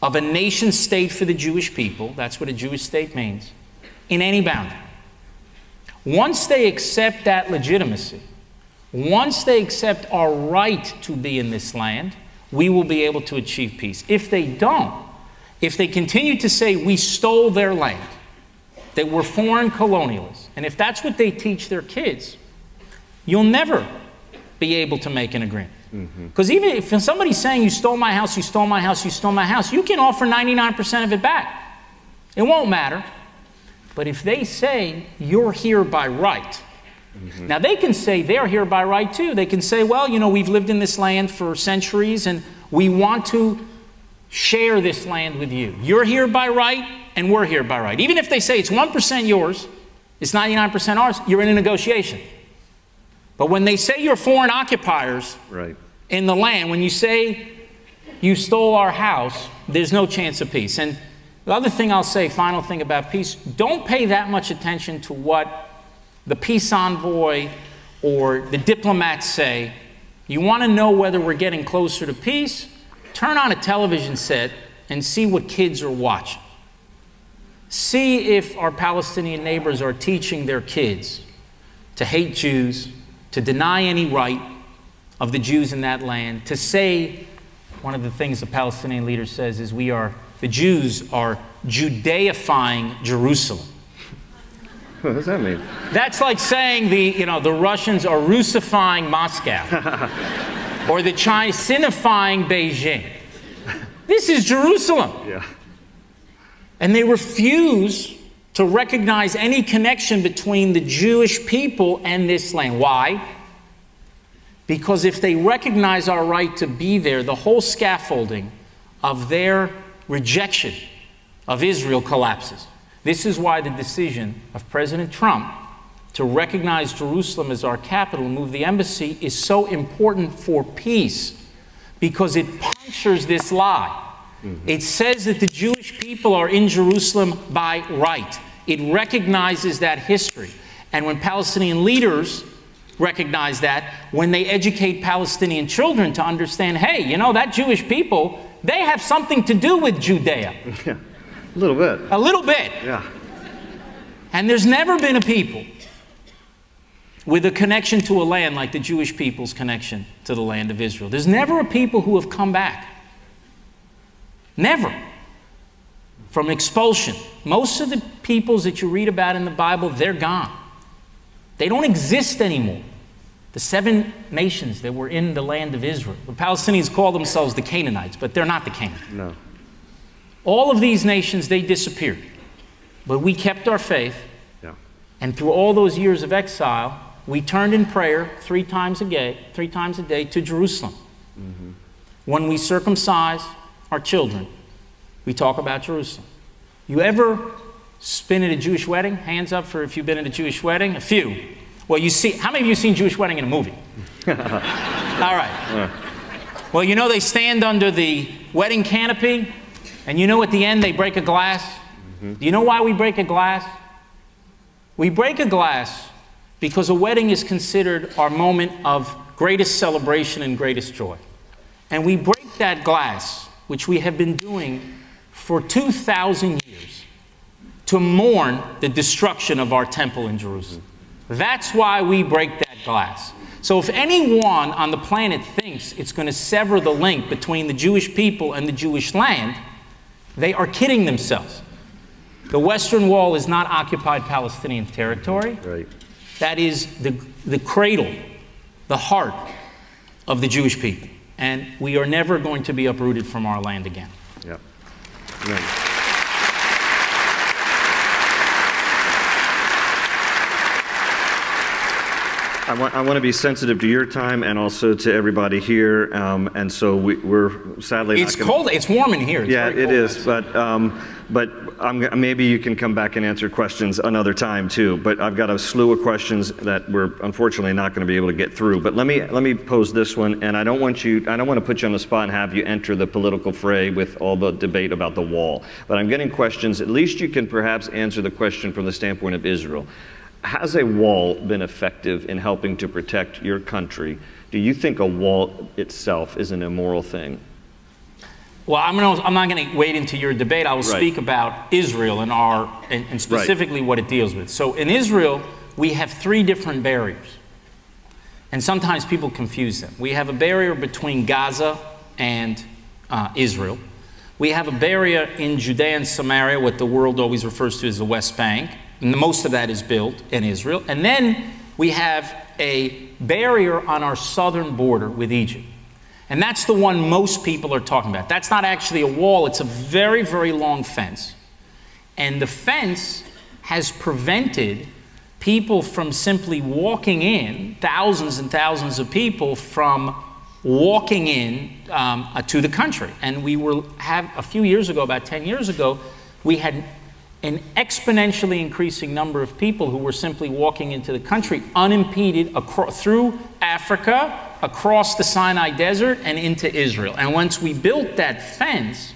of a nation state for the Jewish people. That's what a Jewish state means, in any boundary. Once they accept that legitimacy, once they accept our right to be in this land, we will be able to achieve peace. If they don't, if they continue to say we stole their land, that we're foreign colonialists, and if that's what they teach their kids, you'll never be able to make an agreement. Because mm-hmm. even if somebody's saying you stole my house, you stole my house, you stole my house, you can offer 99% of it back. It won't matter. But if they say, you're here by right, mm-hmm. now they can say they're here by right too. They can say, well, you know, we've lived in this land for centuries and we want to share this land with you. You're here by right and we're here by right. Even if they say it's 1% yours, it's 99% ours, you're in a negotiation. But when they say you're foreign occupiers right. in the land, when you say you stole our house, there's no chance of peace. And The other thing I'll say, final thing about peace, don't pay that much attention to what the peace envoy or the diplomats say. You want to know whether we're getting closer to peace? Turn on a television set and see what kids are watching. See if our Palestinian neighbors are teaching their kids to hate Jews, to deny any right of the Jews in that land, to say, one of the things the Palestinian leader says is we are, the Jews are Judaifying Jerusalem. What does that mean? That's like saying the Russians are Russifying Moscow or the Chinese sinifying Beijing. This is Jerusalem. Yeah. And they refuse to recognize any connection between the Jewish people and this land. Why? Because if they recognize our right to be there, the whole scaffolding of their rejection of Israel collapses. This is why the decision of President Trump to recognize Jerusalem as our capital and move the embassy is so important for peace, because it punctures this lie. Mm-hmm. It says that the Jewish people are in Jerusalem by right. It recognizes that history. And when Palestinian leaders recognize that, when they educate Palestinian children to understand, hey, you know, that Jewish people, they have something to do with Judea. Yeah. A little bit. A little bit. Yeah. And there's never been a people with a connection to a land like the Jewish people's connection to the land of Israel. There's never a people who have come back. Never. From expulsion. Most of the peoples that you read about in the Bible, they're gone. They don't exist anymore. The 7 nations that were in the land of Israel. The Palestinians call themselves the Canaanites, but they're not the Canaanites. No. All of these nations, they disappeared. But we kept our faith. Yeah. And through all those years of exile, we turned in prayer 3 times a day to Jerusalem. Mm-hmm. When we circumcised our children, we talk about Jerusalem. You ever been at a Jewish wedding? Hands up for if you've been at a Jewish wedding. A few. Well, you see, how many of you have seen Jewish wedding in a movie? All right. Well, you know they stand under the wedding canopy, and you know at the end they break a glass. Mm-hmm. Do you know why we break a glass? We break a glass because a wedding is considered our moment of greatest celebration and greatest joy. And we break that glass, which we have been doing for 2,000 years, to mourn the destruction of our temple in Jerusalem. That's why we break that glass. So if anyone on the planet thinks it's going to sever the link between the Jewish people and the Jewish land, they are kidding themselves. The Western Wall is not occupied Palestinian territory. Right. That is the cradle, the heart of the Jewish people. And we are never going to be uprooted from our land again. Yeah. Yeah. I want to be sensitive to your time and also to everybody here, and so we're sadly. It's not cold. It's warm in here. It's yeah, it is. But maybe you can come back and answer questions another time too. But I've got a slew of questions that we're unfortunately not going to be able to get through. But let me pose this one, and I don't want to put you on the spot and have you enter the political fray with all the debate about the wall. But I'm getting questions. At least you can perhaps answer the question from the standpoint of Israel. Has a wall been effective in helping to protect your country? Do you think a wall itself is an immoral thing? Well, I'm not going to wade into your debate. I will speak about Israel and specifically what it deals with. So in Israel, we have 3 different barriers. And sometimes people confuse them. We have a barrier between Gaza and Israel. We have a barrier in Judea and Samaria, what the world always refers to as the West Bank. And most of that is built in Israel. And then we have a barrier on our southern border with Egypt. And that's the one most people are talking about. That's not actually a wall. It's a very, very long fence. And the fence has prevented people from simply walking in, thousands and thousands of people from walking in to the country. And we were, a few years ago, about 10 years ago, we had an exponentially increasing number of people who were simply walking into the country unimpeded through Africa, across the Sinai Desert, and into Israel. And once we built that fence,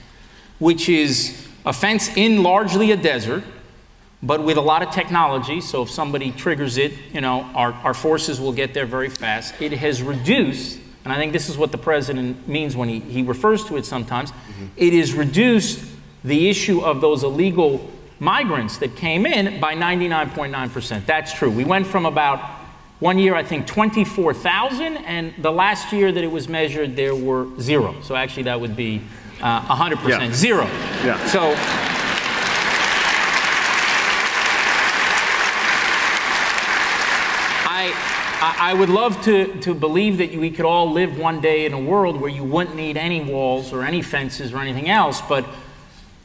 which is a fence in largely a desert, but with a lot of technology, so if somebody triggers it, you know, our forces will get there very fast. It has reduced, and I think this is what the president means when he refers to it sometimes, it has reduced the issue of those illegal migrants that came in by 99.9%. That's true. We went from about, one year I think 24,000, and the last year that it was measured there were zero. So actually that would be 100%, yeah. Zero. Yeah. So. I would love to believe that we could all live one day in a world where you wouldn't need any walls or any fences or anything else, but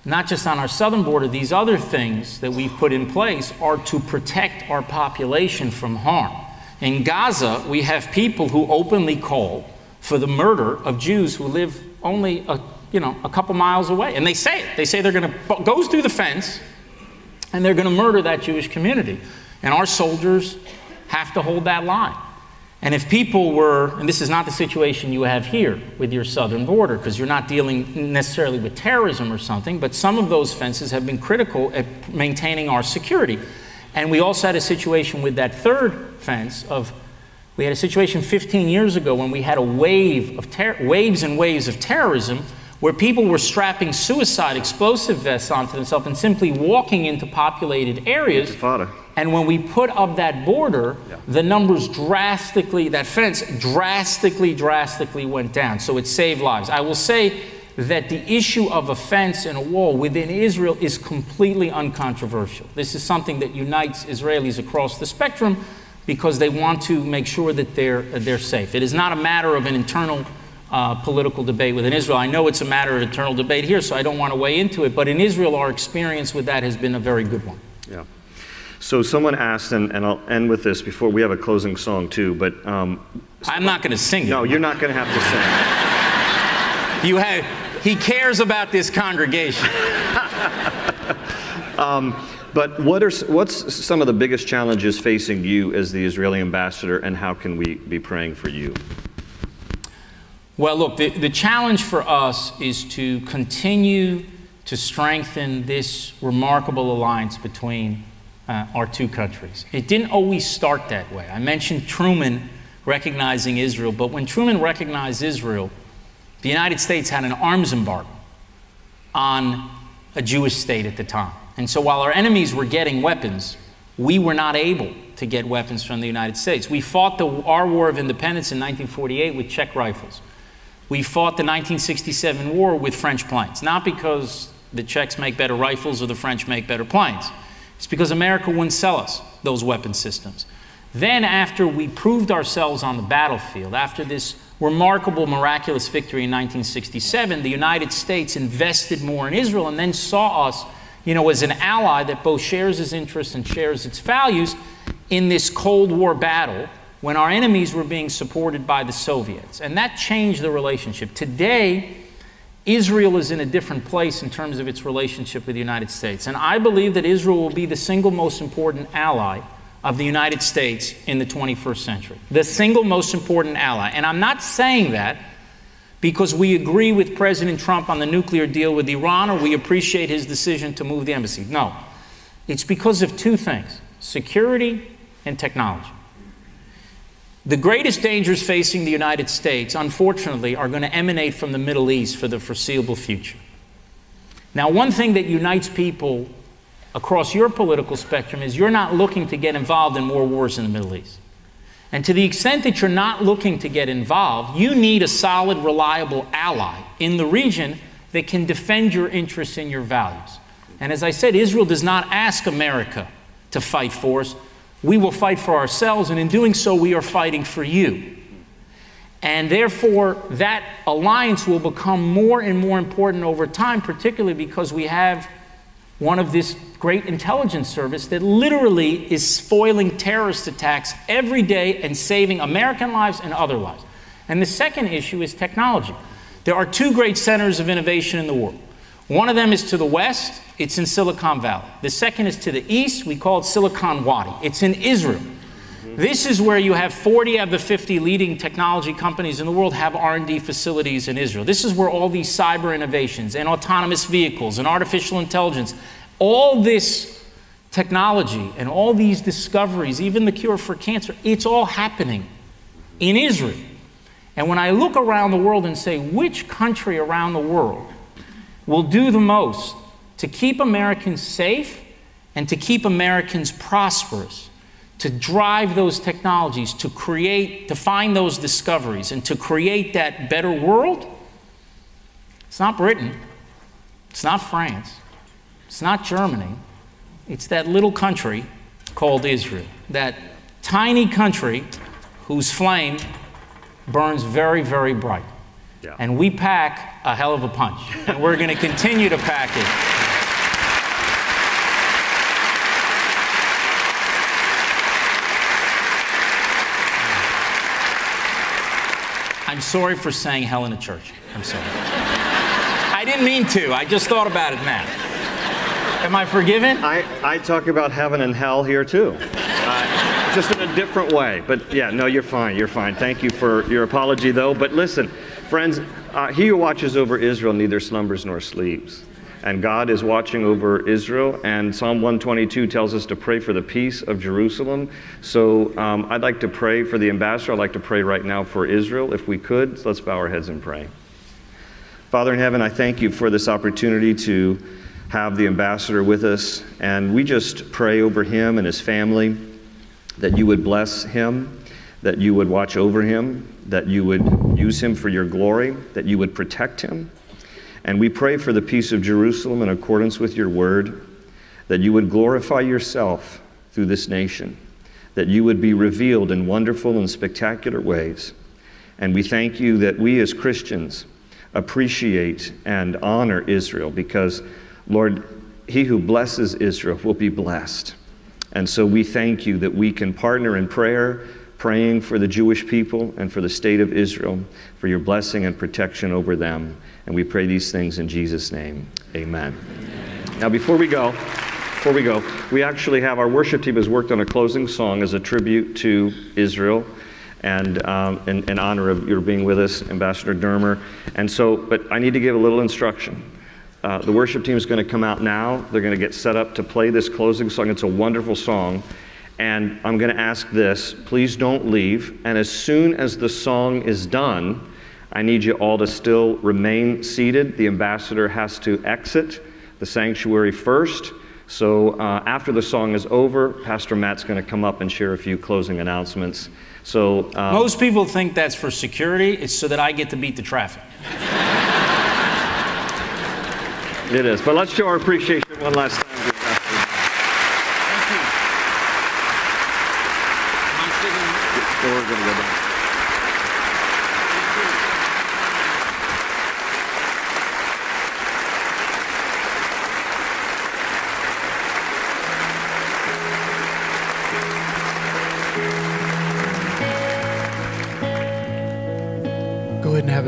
not just on our southern border, these other things that we've put in place are to protect our population from harm. In Gaza, we have people who openly call for the murder of Jews who live only a couple miles away, and they say it. They say they're going to go through the fence and they're going to murder that Jewish community, and our soldiers have to hold that line. And if people were, and this is not the situation you have here with your southern border, because you're not dealing necessarily with terrorism or something, but some of those fences have been critical at maintaining our security. And we also had a situation with that third fence of, we had a situation 15 years ago when we had a wave of waves of terrorism where people were strapping suicide explosive vests onto themselves and simply walking into populated areas. And when we put up that border, yeah, the numbers drastically, that fence drastically went down. So it saved lives. I will say that the issue of a fence and a wall within Israel is completely uncontroversial. This is something that unites Israelis across the spectrum because they want to make sure that they're safe. It is not a matter of an internal political debate within Israel. I know it's a matter of internal debate here, so I don't want to weigh into it. But in Israel, our experience with that has been a very good one. Yeah. So someone asked, and I'll end with this before we have a closing song too, but... I'm not going to sing it. No, you're not going to have to sing. He cares about this congregation. But what's some of the biggest challenges facing you as the Israeli ambassador, and how can we be praying for you? Well, look, the challenge for us is to continue to strengthen this remarkable alliance between our two countries. It didn't always start that way. I mentioned Truman recognizing Israel, but when Truman recognized Israel, the United States had an arms embargo on a Jewish state at the time. And so while our enemies were getting weapons, we were not able to get weapons from the United States. We fought our War of Independence in 1948 with Czech rifles. We fought the 1967 war with French planes, not because the Czechs make better rifles or the French make better planes. It's because America wouldn't sell us those weapon systems. Then after we proved ourselves on the battlefield, after this remarkable, miraculous victory in 1967, the United States invested more in Israel and then saw us, you know, as an ally that both shares its interests and shares its values in this Cold War battle when our enemies were being supported by the Soviets. And that changed the relationship. Today, Israel is in a different place in terms of its relationship with the United States. And I believe that Israel will be the single most important ally of the United States in the 21st century. The single most important ally. And I'm not saying that because we agree with President Trump on the nuclear deal with Iran or we appreciate his decision to move the embassy. No. It's because of two things: security and technology. The greatest dangers facing the United States, unfortunately, are going to emanate from the Middle East for the foreseeable future. Now, one thing that unites people across your political spectrum is you're not looking to get involved in more wars in the Middle East. And to the extent that you're not looking to get involved, you need a solid, reliable ally in the region that can defend your interests and your values. And as I said, Israel does not ask America to fight for us. We will fight for ourselves, and in doing so, we are fighting for you. And therefore, that alliance will become more and more important over time, particularly because we have one of this great intelligence service that literally is foiling terrorist attacks every day and saving American lives and other lives. And the second issue is technology. There are two great centers of innovation in the world. One of them is to the west, it's in Silicon Valley. The second is to the east, we call it Silicon Wadi. It's in Israel. This is where you have 40 of the 50 leading technology companies in the world have R&D facilities in Israel. This is where all these cyber innovations and autonomous vehicles and artificial intelligence, all this technology and all these discoveries, even the cure for cancer, it's all happening in Israel. And when I look around the world and say, which country around the world will do the most to keep Americans safe and to keep Americans prosperous, to drive those technologies, to create, to find those discoveries, and to create that better world? It's not Britain. It's not France. It's not Germany. It's that little country called Israel, that tiny country whose flame burns very, very bright. Yeah. And we pack a hell of a punch. And we're going to continue to pack it. I'm sorry for saying hell in a church. I'm sorry. I didn't mean to. I just thought about it now. Am I forgiven? I talk about heaven and hell here, too. Just in a different way. But yeah, no, you're fine. You're fine. Thank you for your apology, though. But listen, friends, he who watches over Israel neither slumbers nor sleeps. And God is watching over Israel, and Psalm 122 tells us to pray for the peace of Jerusalem. So I'd like to pray for the ambassador. I'd like to pray right now for Israel, if we could. So let's bow our heads and pray. Father in heaven, I thank you for this opportunity to have the ambassador with us. And we just pray over him and his family that you would bless him, that you would watch over him, that you would use him for your glory, that you would protect him. And we pray for the peace of Jerusalem in accordance with your word, that you would glorify yourself through this nation, that you would be revealed in wonderful and spectacular ways. And we thank you that we as Christians appreciate and honor Israel because, Lord, he who blesses Israel will be blessed. And so we thank you that we can partner in prayer, praying for the Jewish people and for the state of Israel, for your blessing and protection over them. And we pray these things in Jesus' name. Amen. Amen. Now, before we go, we actually have our worship team has worked on a closing song as a tribute to Israel and in honor of your being with us, Ambassador Dermer. And so, but I need to give a little instruction. The worship team is going to come out now. They're going to get set up to play this closing song. It's a wonderful song. And I'm going to ask this, please don't leave. And as soon as the song is done, I need you all to still remain seated. The ambassador has to exit the sanctuary first. So after the song is over, Pastor Matt's going to come up and share a few closing announcements. So most people think that's for security. It's so that I get to beat the traffic. It is. But let's show our appreciation one last time.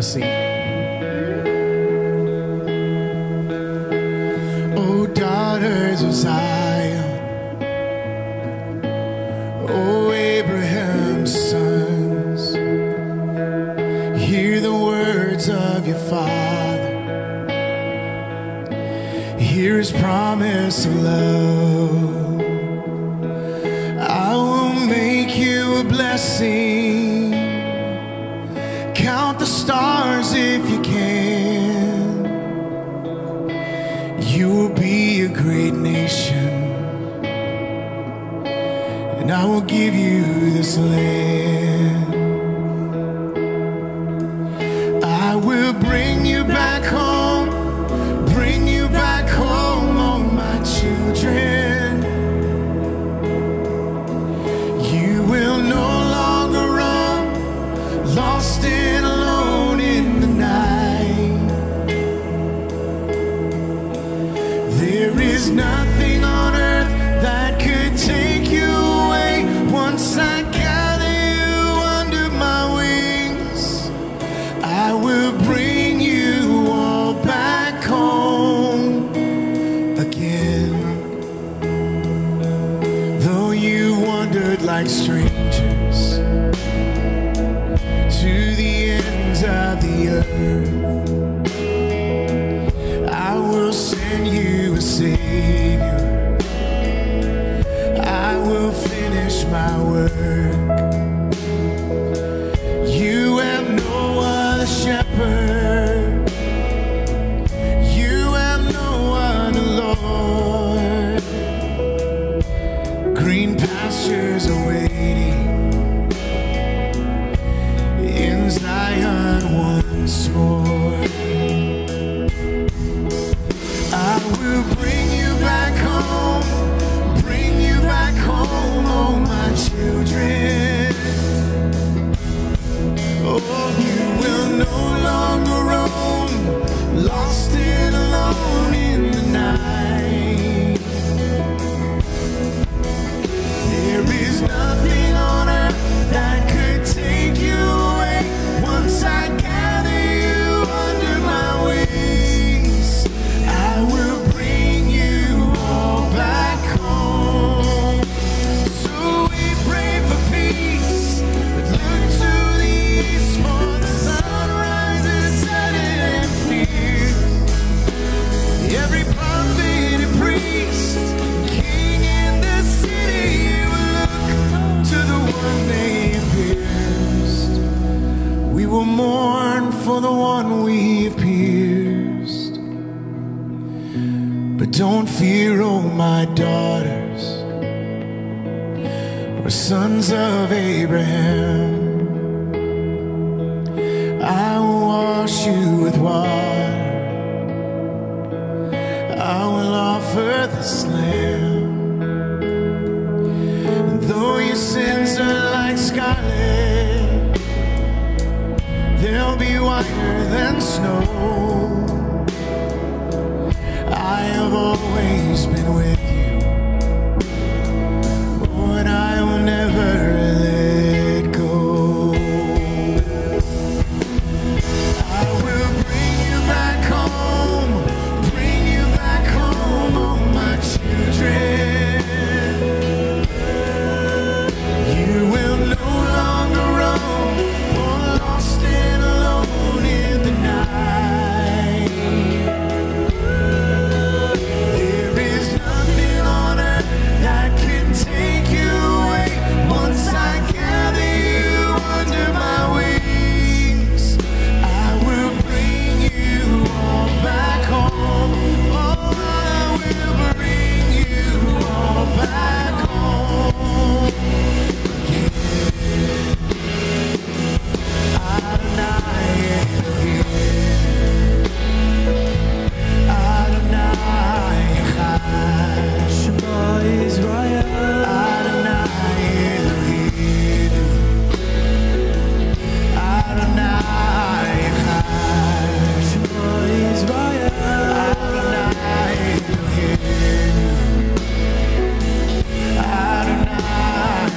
Seat. Oh, daughters of Zion, oh, Abraham's sons, hear the words of your father, hear his promise of love. I will make you a blessing. Count the stars if you can. You will be a great nation, and I will give you this land. I will bring you back home, bring you back home, oh my children. You will no longer run, lost in nothing on earth that could take you away once I gather you. like strangers to the ends of the earth. I will send you a Savior. I will finish my work. You have no other shepherd. You have no other Lord. Green pastures are waiting in Zion once more. I will bring you back home, oh my children. Oh, you will no longer roam, lost and alone in the night. There is nothing on earth that could take you away once I gather you under my wings. I will bring you all back home. So we pray for peace, but look to the east for the sunrise and setting and fears. Every prophet and priest, king in the city, will look to the one they pierced. We will mourn for the one we've pierced. But don't fear, oh my daughters, we're sons of Abraham. I will wash you with water. I will offer this lamb. Though your sins are like scarlet, they'll be whiter than snow. I have always been with you, and I will never let go. I will bring you back home, oh my children. You will no longer roam, or lost and alone in the night. There is nothing on earth that can take you away once I gather you under my wings. I will bring you all back home. Oh, I will bring you all back home again. Adonai Echad. Shema Israel. Adonai Eloheinu. Adonai Echad. Shema Israel. Adonai Eloheinu. Adonai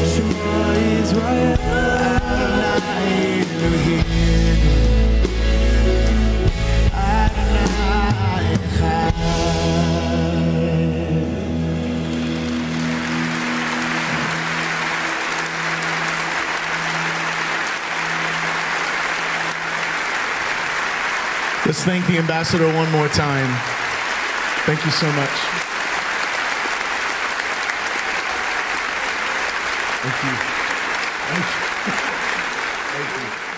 Echad. Shema Israel. Adonai Eloheinu. Adonai Echad. Let's thank the ambassador one more time. Thank you so much. Thank you. Thank you. Thank you.